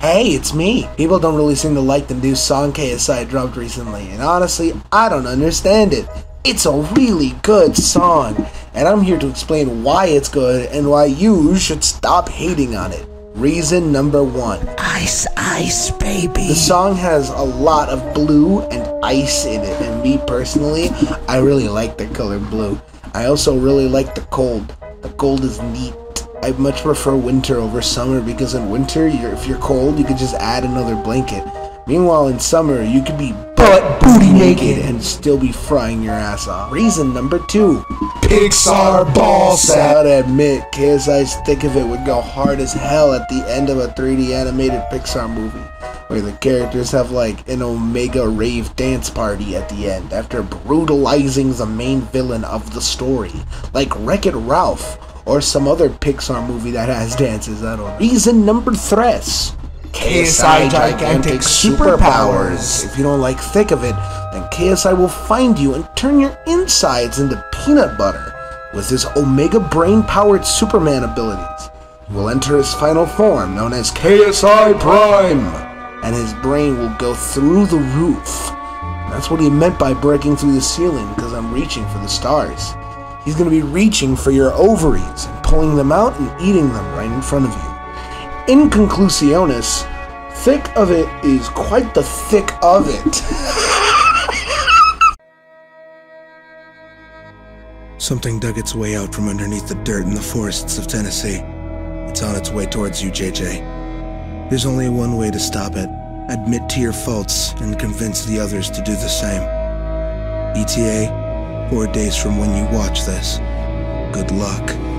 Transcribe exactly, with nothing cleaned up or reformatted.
Hey, it's me. People don't really seem to like the new song K S I dropped recently, and honestly, I don't understand it. It's a really good song, and I'm here to explain why it's good and why you should stop hating on it. Reason number one. Ice, ice, baby. The song has a lot of blue and ice in it, and me personally, I really like the color blue. I also really like the cold. The cold is neat. I much prefer winter over summer because in winter, you're, if you're cold, you could just add another blanket. Meanwhile, in summer, you could be butt booty naked and still be frying your ass off. Reason number two. Pixar ball set. I'll admit, K S I's Thick of It would go hard as hell at the end of a three D animated Pixar movie, where the characters have like an omega rave dance party at the end after brutalizing the main villain of the story, like Wreck-It Ralph or some other Pixar movie that has dances, I don't know. Reason number three. K S I Gigantic Superpowers. If you don't like Thick of It, then K S I will find you and turn your insides into peanut butter with his omega brain-powered Superman abilities. He will enter his final form, known as K S I Prime, and his brain will go through the roof. That's what he meant by breaking through the ceiling, because I'm reaching for the stars. He's going to be reaching for your ovaries, and pulling them out and eating them right in front of you. In conclusionis, Thick of It is quite the thick of it. Something dug its way out from underneath the dirt in the forests of Tennessee. It's on its way towards you, J J. There's only one way to stop it. Admit to your faults and convince the others to do the same. E T A, four days from when you watch this. Good luck.